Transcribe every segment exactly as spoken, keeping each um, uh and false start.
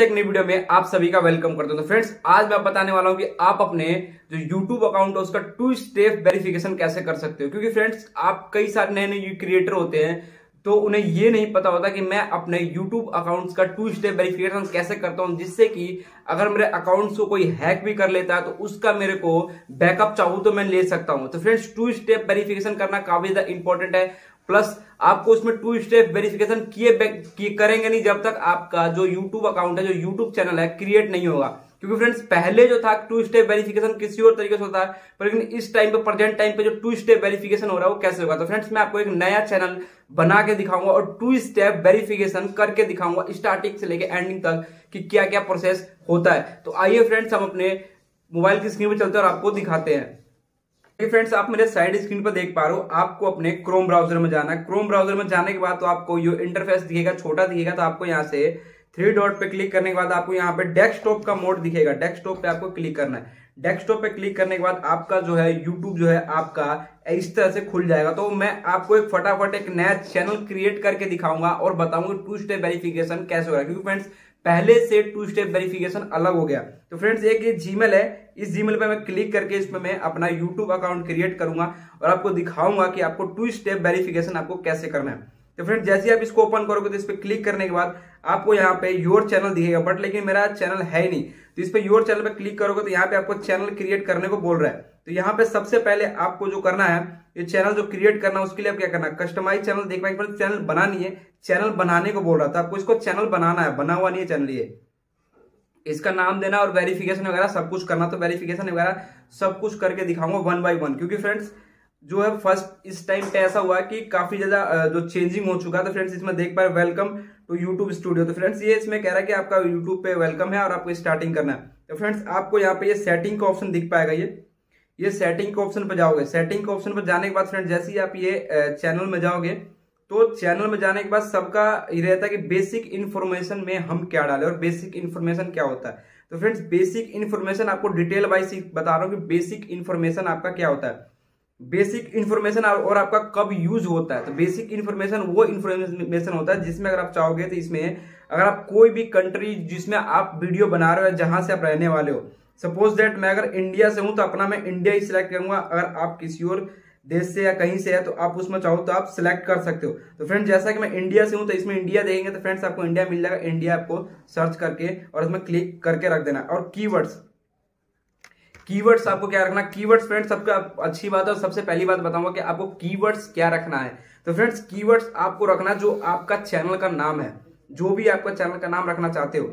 एक नई वीडियो में आप सभी का वेलकम करता हूं। तो फ्रेंड्स, आज मैं बताने वाला हूं कि आप अपने जो YouTube अकाउंट है उसका टू स्टेप वेरिफिकेशन कैसे कर सकते हो, क्योंकि फ्रेंड्स आप कई सारे नए नए क्रिएटर होते हैं तो उन्हें ये नहीं पता होता कि मैं अपने YouTube अकाउंट्स का टू स्टेप वेरिफिकेशन कैसे करता हूं, जिससे कि अगर मेरे अकाउंट्स को कोई हैक भी कर लेता है तो उसका मेरे को बैकअप चाहूं तो मैं ले सकता हूं। तो फ्रेंड्स, टू स्टेप वेरिफिकेशन करना काफी ज्यादा इंपॉर्टेंट है। प्लस आपको उसमें टू स्टेप वेरिफिकेशन किए करेंगे नहीं जब तक आपका जो YouTube अकाउंट है, जो YouTube चैनल है, क्रिएट नहीं होगा। क्योंकि फ्रेंड्स, पहले जो था टू स्टेप वेरिफिकेशन किसी और तरीके से होता है, पर लेकिन इस टाइम पे प्रेजेंट टाइम पे जो टू स्टेप वेरिफिकेशन हो रहा है वो कैसे होगा। तो फ्रेंड्स, मैं आपको एक नया चैनल बना के दिखाऊंगा और टू स्टेप वेरिफिकेशन करके दिखाऊंगा, स्टार्टिंग से लेकर एंडिंग तक कि क्या क्या प्रोसेस होता है। तो आइए फ्रेंड्स, हम अपने मोबाइल की स्क्रीन पर चलते हैं और आपको दिखाते हैं। फ्रेंड्स, आप मेरे साइड स्क्रीन पर देख पा रहे हो, आपको अपने क्रोम ब्राउजर में जाना है। क्रोम ब्राउजर में जाने के बाद तो आपको ये इंटरफेस दिखेगा, छोटा दिखेगा, तो आपको यहाँ से थ्री डॉट पे क्लिक करने के बाद आपको यहाँ पे डेस्कटॉप का मोड दिखेगा। डेस्कटॉप पे आपको क्लिक करना है। डेस्कटॉप पे क्लिक करने के बाद आपका जो है यूट्यूब जो है आपका इस तरह से खुल जाएगा। तो मैं आपको एक फटाफट एक नया चैनल क्रिएट करके दिखाऊंगा और बताऊंगा टू स्टेप वेरिफिकेशन कैसे हो रहा है, क्योंकि फ्रेंड्स पहले से टू स्टेप वेरिफिकेशन अलग हो गया। तो फ्रेंड्स, एक ये जीमेल है, इस जीमेल पे मैं क्लिक करके इसमें मैं अपना यूट्यूब अकाउंट क्रिएट करूंगा और आपको दिखाऊंगा कि आपको टू स्टेप वेरिफिकेशन आपको कैसे करना है। तो फ्रेंड्स, जैसे आप इसको ओपन करोगे तो इस पर क्लिक करने के बाद आपको यहाँ पे योर चैनल दिखेगा, बट लेकिन मेरा चैनल है ही नहीं, तो इस पर योर चैनल पे क्लिक करोगे तो यहाँ पे आपको चैनल क्रिएट करने को बोल रहा है। तो यहाँ पे सबसे पहले आपको जो करना है, ये चैनल जो क्रिएट करना है उसके लिए आप क्या करना है, कस्टमाइज चैनल देख पाए, चैनल बना नहीं है, चैनल बनाने को बोल रहा था, आपको इसको चैनल बनाना है, बना हुआ नहीं है चैनल, ये इसका नाम देना और वेरिफिकेशन वगैरह सब कुछ करना। तो वेरिफिकेशन वगैरह सब कुछ करके दिखाऊंगा वन बाय वन, क्योंकि फ्रेंड्स जो है फर्स्ट इस टाइम पे ऐसा हुआ कि काफी ज्यादा जो चेंजिंग हो चुका है। तो फ्रेंड्स, इसमें देख पाए वेलकम टू यूट्यूब स्टूडियो। तो फ्रेंड्स, ये इसमें कह रहा है कि आपका यूट्यूब पे वेलकम है और आपको स्टार्टिंग करना है। तो फ्रेंड्स, आपको यहाँ पे ये सेटिंग का ऑप्शन दिख पाएगा, ये ये सेटिंग के ऑप्शन पर जाओगे। सेटिंग के ऑप्शन पर जाने के बाद फ्रेंड्स, जैसे ही आप ये चैनल में जाओगे तो चैनल में जाने के बाद सबका ये रहता है कि बेसिक इन्फॉर्मेशन में हम क्या डालें और बेसिक इन्फॉर्मेशन क्या होता है। तो फ्रेंड्स, बेसिक इन्फॉर्मेशन आपको डिटेल वाइज बता रहा हूँ कि बेसिक इन्फॉर्मेशन आपका क्या होता है, बेसिक इन्फॉर्मेशन और आपका कब यूज होता है। तो बेसिक इन्फॉर्मेशन वो इन्फॉर्मेशन होता है जिसमें अगर आप चाहोगे तो इसमें अगर आप कोई भी कंट्री जिसमें आप वीडियो बना रहे हो, जहां से आप रहने वाले हो, सपोज दैट मैं अगर इंडिया से हूं तो अपना मैं इंडिया ही सिलेक्ट करूंगा। अगर आप किसी और देश से या कहीं से है तो आप उसमें चाहो तो आप सिलेक्ट कर सकते हो। तो फ्रेंड्स, जैसा कि मैं इंडिया से हूं तो इसमें इंडिया देखेंगे तो फ्रेंड्स आपको इंडिया मिल जाएगा। इंडिया आपको सर्च करके और इसमें क्लिक करके रख देना। और कीवर्ड्स कीवर्ड्स आपको क्या रखना, कीवर्ड्स फ्रेंड्स सबका अच्छी बात है और सबसे पहली बात बताऊंगा कि आपको कीवर्ड्स क्या रखना है। तो फ्रेंड्स, कीवर्ड्स आपको रखना जो आपका चैनल का नाम है, जो भी आपका चैनल का नाम रखना चाहते हो,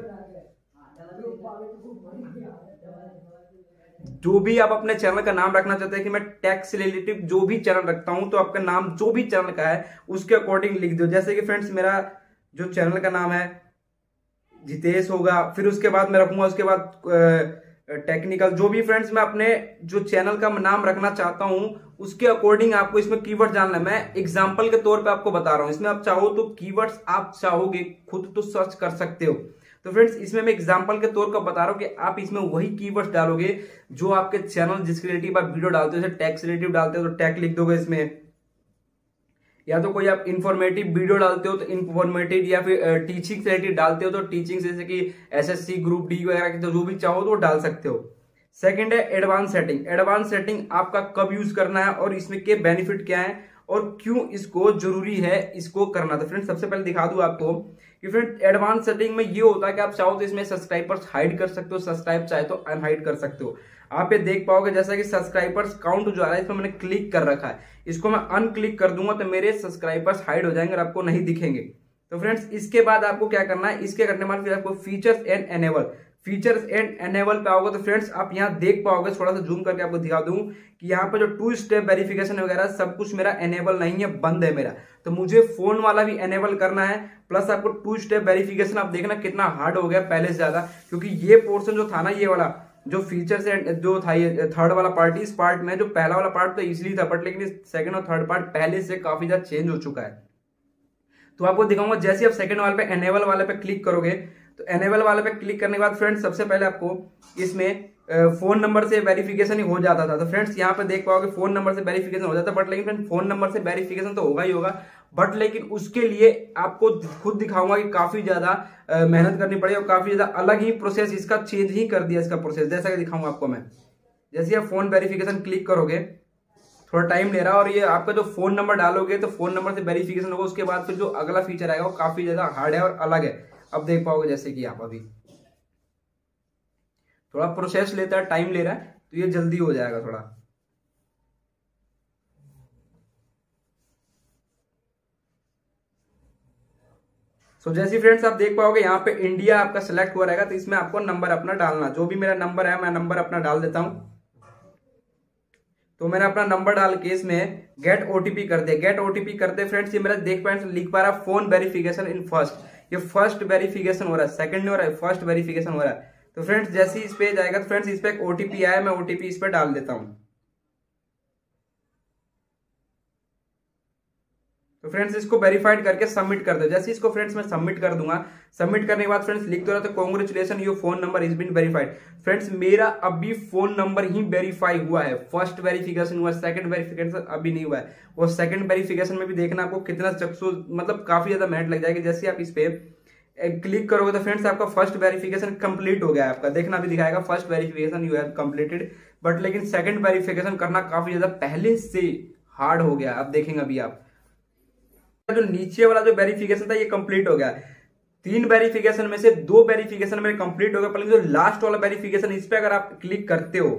जो भी आप अपने चैनल का नाम रखना चाहते हैं कि मैं टैक्स रिलेटेड जो भी चैनल रखता हूं तो आपका नाम जो भी चैनल का है उसके अकॉर्डिंग लिख दो। जैसे कि फ्रेंड्स, मेरा जो चैनल का नाम है जितेश होगा, फिर उसके बाद मैं रखूंगा उसके बाद टेक्निकल, जो भी फ्रेंड्स मैं अपने जो चैनल का नाम रखना चाहता हूं उसके अकॉर्डिंग आपको इसमें कीवर्ड जानना है। मैं एग्जांपल के तौर पे आपको बता रहा हूं, इसमें आप चाहो तो कीवर्ड्स आप चाहोगे खुद तो सर्च कर सकते हो। तो फ्रेंड्स, इसमें मैं एग्जांपल के तौर पर बता रहा हूं कि आप इसमें वही कीवर्ड्स डालोगे जो आपके चैनल जिसके रिलेटिव आप वीडियो डालते हो। जैसे टैक्स रिलेटिव डालते हो तो टैक लिख दोगे इसमें, या तो कोई आप इन्फॉर्मेटिव वीडियो डालते हो तो इन्फॉर्मेटिव, या फिर टीचिंग से रिलेटेड डालते हो तो टीचिंग, जैसे कि एसएससी ग्रुप डी वगैरह की, तो जो भी चाहो तो डाल सकते हो। सेकंड है एडवांस सेटिंग। एडवांस सेटिंग आपका कब यूज करना है और इसमें के बेनिफिट क्या है और क्यों इसको जरूरी है इसको करना। तो फ्रेंड्स, सबसे पहले दिखा दूं आपको कि फ्रेंड एडवांस सेटिंग में ये होता है कि आप चाहो तो इसमें सब्सक्राइबर्स हाइड कर सकते हो, सब्सक्राइब चाहे तो अनहाइड कर सकते हो। आप ये देख पाओगे जैसा कि सब्सक्राइबर्स काउंट जो आ रहा है इसमें मैंने क्लिक कर रखा है, इसको मैं अनक्लिक कर दूंगा तो मेरे सब्सक्राइबर्स हाइड हो जाएंगे और आपको नहीं दिखेंगे। तो फ्रेंड्स, इसके बाद आपको क्या करना है, इसके करने के बाद फिर आपको features and enable features and enable पे आओगे तो फ्रेंड्स आप यहाँ देख पाओगे, थोड़ा सा जूम करके आपको दिखा दूं कि यहाँ पर जो टू स्टेप वेरिफिकेशन वगैरह सब कुछ मेरा एनेबल नहीं है, बंद है मेरा, तो मुझे फोन वाला भी एनेबल करना है। प्लस आपको टू स्टेप वेरिफिकेशन आप देखना कितना हार्ड हो गया पहले से ज्यादा, क्योंकि ये पोर्शन जो था ना, ये वाला जो फीचर्स एंड जो था ये थर्ड वाला पार्ट, इस पार्ट में जो पहला वाला पार्ट तो इजिली था, बट लेकिन सेकंड और थर्ड पार्ट पहले से काफी ज्यादा चेंज हो चुका है। तो आपको दिखाऊंगा जैसे आप सेकंड वाले पे एनेबल वाले पे क्लिक करोगे तो एनेबल वाले पे क्लिक करने के बाद फ्रेंड्स सबसे पहले आपको इसमें फोन नंबर से वेरिफिकेशन हो जाता था। तो फ्रेंड्स यहाँ पे देख पाओगे फोन नंबर से वेरिफिकेशन हो जाता है, बट लेकिन फ्रेंड फोन नंबर से वेरिफिकेशन तो होगा ही होगा, बट लेकिन उसके लिए आपको खुद दिखाऊंगा कि काफी ज्यादा मेहनत करनी पड़ेगी और काफी ज्यादा अलग ही प्रोसेस इसका चेंज ही कर दिया इसका प्रोसेस, जैसा कि दिखाऊंगा आपको मैं। जैसे आप फोन वेरिफिकेशन क्लिक करोगे, थोड़ा टाइम ले रहा है, और ये आपका जो फोन नंबर डालोगे तो फोन नंबर से वेरिफिकेशन होगा। उसके बाद फिर जो अगला फीचर आएगा वो काफी ज्यादा हार्ड है और अलग है, अब देख पाओगे जैसे कि आप अभी थोड़ा प्रोसेस लेता है, टाइम ले रहा है, तो ये जल्दी हो जाएगा थोड़ा। सो so, जैसे फ्रेंड्स आप देख पाओगे यहाँ पे इंडिया आपका सिलेक्ट हुआ रहेगा, तो इसमें आपको नंबर अपना डालना, जो भी मेरा नंबर है मैं नंबर अपना डाल देता हूं। तो मैंने अपना नंबर डाल के इसमें गेट ओटीपी कर दे, गेट ओटीपी करते फ्रेंड्स ये मेरा देख पाए लिख पा रहा फोन वेरिफिकेशन इन फर्स्ट, ये फर्स्ट वेरिफिकेशन हो रहा है, सेकंड नहीं हो रहा है, फर्स्ट वेरिफिकेशन हो रहा है। तो फ्रेंड्स जैसे ही इस पे जाएगा तो फ्रेंड्स इस पे एक ओटीपी आया, मैं ओटीपी इस पे डाल देता हूं। तो फ्रेंड्स इसको वेरीफाइड करके सबमिट कर दो। जैसे इसको फ्रेंड्स मैं सबमिट कर दूंगा, सबमिट करने के बाद फ्रेंड्स लिख दो रहा तो congratulation your phone number is been verified. Friends मेरा अभी फोन नंबर ही वेरीफाई हुआ है, फर्स्ट वेरिफिकेशन हुआ, सेकंड वेरिफिकेशन अभी नहीं हुआ है। और सेकंड वेरिफिकेशन में भी देखना आपको कितना चक्सू मतलब काफी ज्यादा मेहनत लग जाएगी। जैसे आप इस पे क्लिक करोगे तो फ्रेंड्स आपका फर्स्ट वेरिफिकेशन कंप्लीट हो गया है आपका, देखना भी दिखाएगा first verification you have completed, but लेकिन सेकंड वेरिफिकेशन करना काफी ज्यादा पहले से हार्ड हो गया। अब देखेंगे अभी आप जो नीचे वाला जो वेरिफिकेशन था ये कंप्लीट हो गया, तीन वेरिफिकेशन में से दो वेरिफिकेशन मेरे कंप्लीट हो गया, पर जो लास्ट वाला वेरिफिकेशन इस पे अगर आप क्लिक करते हो,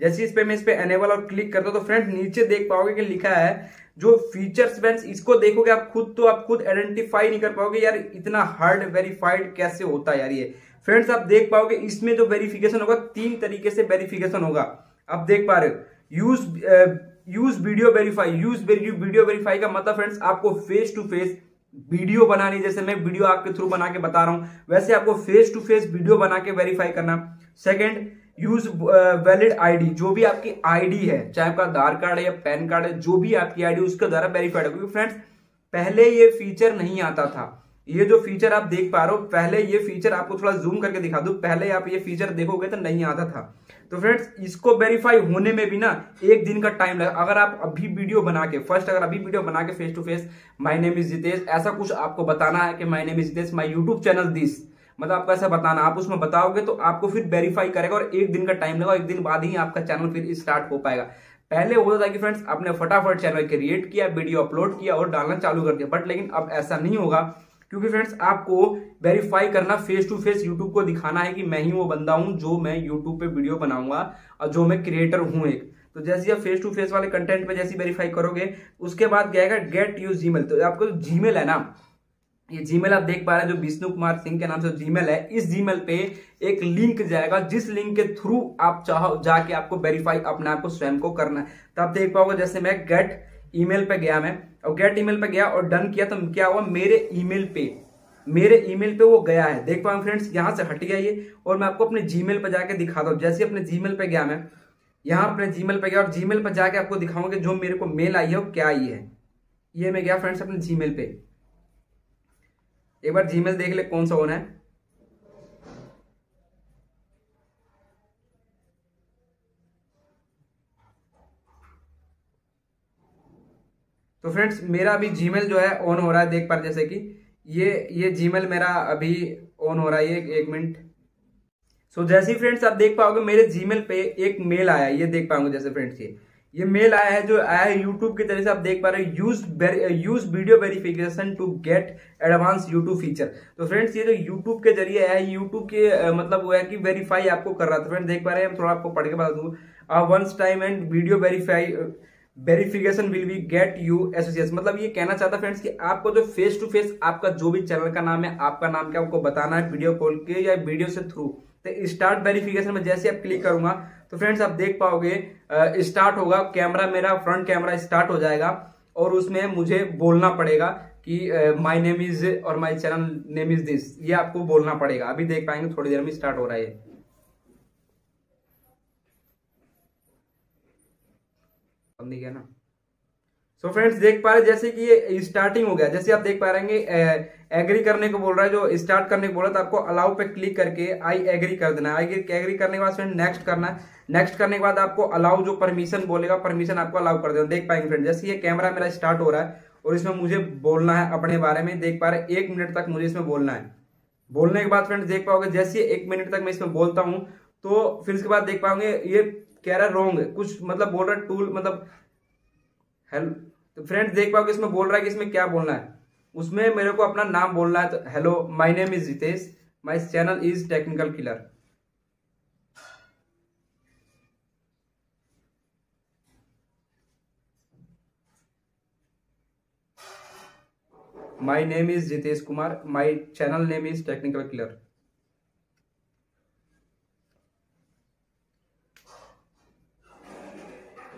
जैसे इस पे मैं इस पे एनेबल और क्लिक करता हूं तो फ्रेंड्स नीचे देख पाओगे कि लिखा है जो फीचर्स। फ्रेंड्स इसको देखोगे आप खुद तो आप खुद आइडेंटिफाई नहीं कर पाओगे यार, इतना हार्ड वेरीफाइड कैसे होता है यार ये। फ्रेंड्स आप देख पाओगे इसमें जो वेरिफिकेशन होगा तीन तरीके से वेरिफिकेशन होगा, आप देख पा रहे हो। Use use video verify, use video verify का मतलब फ्रेंड्स आपको फेस टू फेस वीडियो बनानी, जैसे मैं वीडियो आपके थ्रू बना के बता रहा हूं वैसे आपको फेस टू फेस वीडियो बना के वेरीफाई करना। सेकेंड, यूज वैलिड आईडी, जो भी आपकी आईडी है, चाहे आपका आधार कार्ड है या पैन कार्ड है, जो भी आपकी आईडी उसके द्वारा वेरीफाइड हो। क्योंकि फ्रेंड्स पहले ये फीचर नहीं आता था, ये जो फीचर आप देख पा रहे हो, पहले ये फीचर आपको थोड़ा जूम करके दिखा दूं, पहले आप ये फीचर देखोगे तो नहीं आता था। तो फ्रेंड्स इसको वेरीफाई होने में भी ना एक दिन का टाइम लगा, अगर आप अभी वीडियो बना के फर्स्ट अगर अभी वीडियो बना के face to face my name is Jitesh ऐसा कुछ आपको बताना है कि my name is Jitesh my YouTube channel this, मतलब आपको ऐसा बताना, आप उसमें बताओगे तो आपको फिर वेरीफाई करेगा और एक दिन का टाइम लगा, एक दिन बाद ही आपका चैनल फिर स्टार्ट हो पाएगा। पहले होता था कि फ्रेंड्स आपने फटाफट चैनल क्रिएट किया, वीडियो अपलोड किया और डालना चालू कर दिया, बट लेकिन अब ऐसा नहीं होगा, क्योंकि फ्रेंड्स आपको वेरीफाई करना फेस टू फेस यूट्यूब को दिखाना है कि मैं ही वो बंदा हूं जो मैं यूट्यूब पे वीडियो बनाऊंगा और जो मैं क्रिएटर हूं एक। तो जैसे आप फेस टू फेस वाले कंटेंट पे जैसे वेरीफाई करोगे उसके बाद क्या आएगा, गेट यूज जीमेल। तो आपको जीमेल है ना, ये जीमेल आप देख पा रहे हैं जो विष्णु कुमार सिंह के नाम से जीमेल है, इस जीमेल पे एक लिंक जाएगा जिस लिंक के थ्रू आप चाहो जाके आपको वेरीफाई अपने आप को स्वयं को करना है। तो आप देख पाओगे जैसे मैं गेट ईमेल पे गया, मैं और गेट ईमेल पे गया और डन किया, तो क्या हुआ मेरे ईमेल पे मेरे ईमेल पे वो गया है, देख पाओ फ्रेंड्स यहाँ से हट गया ये। और मैं आपको अपने जीमेल पे जाके दिखाता हूँ, जैसे अपने जीमेल पे गया, मैं यहाँ अपने जीमेल पे गया और जीमेल पे जाके आपको दिखाऊंगा कि जो मेरे को मेल आई है वो क्या आई है। ये मैं गया फ्रेंड्स अपने जीमेल पे, एक बार जीमेल देख ले कौन सा होना है। तो फ्रेंड्स मेरा अभी जीमेल जो है ऑन हो रहा है, देख पा रहे जैसे कि ये ये जीमेल मेरा अभी ऑन हो रहा है, ये एक मिनट। सो so, जैसे फ्रेंड्स आप देख पाओगे मेरे जीमेल पे एक मेल आया है, ये देख पाओगे जैसे फ्रेंड्स ये ये मेल आया है जो आया है यूट्यूब की तरफ से, आप देख पा रहे हो use use video verification to get advance YouTube feature. तो फ्रेंड्स ये जो यूट्यूब के जरिए है, यूट्यूब के मतलब वो है कि वेरीफाई आपको कर रहा था। फ्रेंड्स देख पा रहे हैं, हम थोड़ा आपको पढ़ के बता दूं, once time and video verify verification will be get you associates, मतलब ये कहना चाहता फ्रेंड्स कि आपको जो फेस टू फेस आपका जो भी चैनल का नाम है, आपका नाम क्या आपको बताना है वीडियो कॉल के या वीडियो से थ्रू। तो स्टार्ट वेरिफिकेशन में जैसे आप क्लिक करूंगा तो फ्रेंड्स आप देख पाओगे स्टार्ट होगा, कैमरा मेरा फ्रंट कैमरा स्टार्ट हो जाएगा और उसमें मुझे बोलना पड़ेगा कि माय नेम इज और my channel name is this, ये आपको बोलना पड़ेगा। अभी देख पाएंगे थोड़ी देर में स्टार्ट हो रहा है। नहीं गया ना। सो so फ्रेंड्स देख पा रहे जैसे कि ये स्टार्टिंग हो गया, जैसे आप देख पा रहे एग्री करने को बोल रहा है, जो स्टार्ट करने को बोल रहा है, तो आपको अलाउ पे क्लिक करके आई एग्री कर देना है। आई एग्री करने के बाद फ्रेंड नेक्स्ट करना है। नेक्स्ट करने के बाद आपको अलाउ जो परमिशन बोलेगा, परमिशन आपको अलाउ कर देना। देख पाएंगे फ्रेंड जैसे ये कैमरा मेरा स्टार्ट हो रहा है और इसमें मुझे बोलना है अपने बारे में। देख पा रहे एक मिनट तक मुझे इसमें बोलना है। बोलने के बाद फ्रेंड्स देख पाओगे जैसे एक मिनट तक मैं इसमें बोलता हूँ तो फिर इसके बाद देख पाओगे ये कह रहा है रोंग कुछ, मतलब बोल रहा है टूल, मतलब हेलो। तो फ्रेंड्स देख पाओगे इसमें बोल रहा है कि इसमें क्या बोलना है। उसमें मेरे को अपना नाम बोलना है, तो hello my name is Jitesh, my channel is technical killer. My name is Jitesh Kumar, my channel name is technical killer.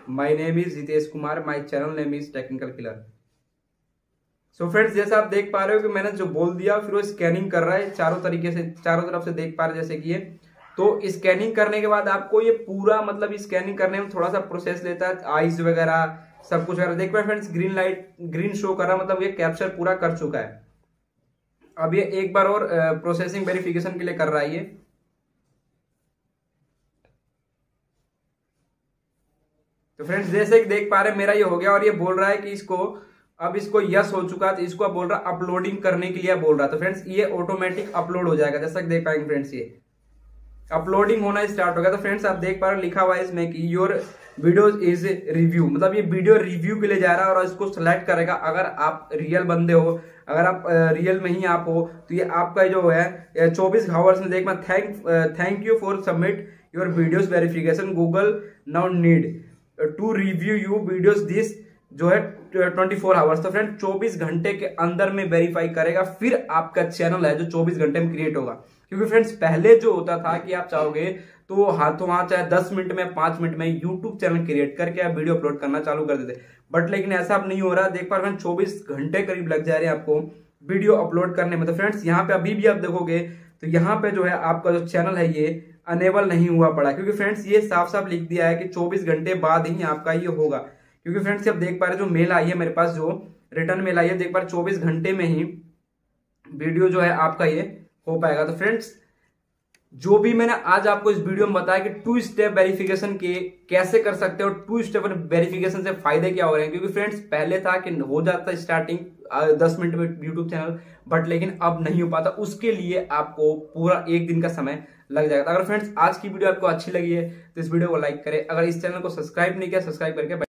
My name is Jitesh Kumar, my channel name is technical killer. So friends जैसा आप देख पा रहे हो कि मैंने जो बोल दिया फिर वो स्कैनिंग कर रहा है चारों तरीके से, चारों तरफ से देख पा रहे जैसे कि ये। तो स्कैनिंग करने के बाद आपको ये पूरा, मतलब स्कैनिंग करने में थोड़ा सा प्रोसेस लेता है, आईज वगैरह सब कुछ वगैरह। देख पा friends green light green show कर रहा, मतलब ये कैप्चर पूरा कर चुका है। अब ये एक बार और प्रोसेसिंग वेरिफिकेशन के लिए कर रहा है ये। तो फ्रेंड्स जैसे देख पा रहे मेरा ये हो गया और ये बोल रहा है कि इसको, अब इसको यस हो चुका है तो इसको बोल रहा है अपलोडिंग करने के लिए बोल रहा है। तो फ्रेंड्स ये ऑटोमेटिक अपलोड हो जाएगा जैसा कि देख पाएंगे फ्रेंड्स ये अपलोडिंग होना स्टार्ट हो गया। तो फ्रेंड्स आप देख पा रहे लिखा हुआ है इसमें कि योर वीडियो इज रिव्यू, मतलब ये वीडियो रिव्यू के लिए जा रहा है और इसको सेलेक्ट करेगा। अगर आप रियल बंदे हो, अगर आप रियल में ही आप हो तो ये आपका जो है चौबीस आवर्स में देख पा। Thank thank you for submit your videos verification, Google now need to review you videos this जो है ट्वेंटी फोर आवर्स। तो फ्रेंड चौबीस घंटे के अंदर में वेरीफाई करेगा, फिर आपका चैनल है जो चौबीस घंटे में क्रिएट होगा। क्योंकि फ्रेंड्स पहले जो होता था कि आप चाहोगे तो हाथों हाथ चाहे दस मिनट में पाँच मिनट में यूट्यूब चैनल क्रिएट करके आप वीडियो अपलोड करना चालू कर देते, बट लेकिन ऐसा अब नहीं हो रहा। देख पा रहे फ्रेंड चौबीस घंटे करीब लग जा रहे हैं आपको वीडियो अपलोड करने में। तो फ्रेंड्स यहाँ पे अभी भी आप देखोगे तो यहाँ पे जो है आपका जो चैनल है ये अनेबल नहीं हुआ पड़ा, क्योंकि फ्रेंड्स ये साफ साफ लिख दिया है कि चौबीस घंटे बाद ही आपका ये होगा। क्योंकि फ्रेंड्स आप देख पा रहे जो मेल आई है मेरे पास, जो रिटर्न मेल आई है देख पा रहे चौबीस घंटे में ही वीडियो जो है आपका ये हो पाएगा। तो फ्रेंड्स जो भी मैंने आज आपको इस वीडियो में बताया कि टू स्टेप वेरिफिकेशन के कैसे कर सकते हो, टू स्टेप वेरिफिकेशन से फायदे क्या हो रहे हैं। क्योंकि फ्रेंड्स पहले था कि हो जाता स्टार्टिंग दस मिनट में यूट्यूब चैनल, बट लेकिन अब नहीं हो पाता। उसके लिए आपको पूरा एक दिन का समय लग जाएगा। अगर फ्रेंड्स आज की वीडियो आपको अच्छी लगी है तो इस वीडियो को लाइक करें। अगर इस चैनल को सब्सक्राइब नहीं किया सब्सक्राइब करके